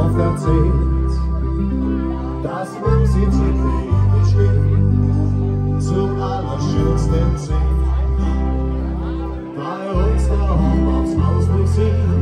oft erzählt, dass Musik sie täglich steht, zum allerschönsten Sinn, bei uns der Hochhausmusik.